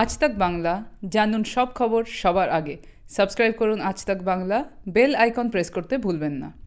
आज तक बांगला जानून सब खबर सबार आगे सबस्क्राइब करुन आज तक बांगला बेल आइकन प्रेस करते भूलबेन ना।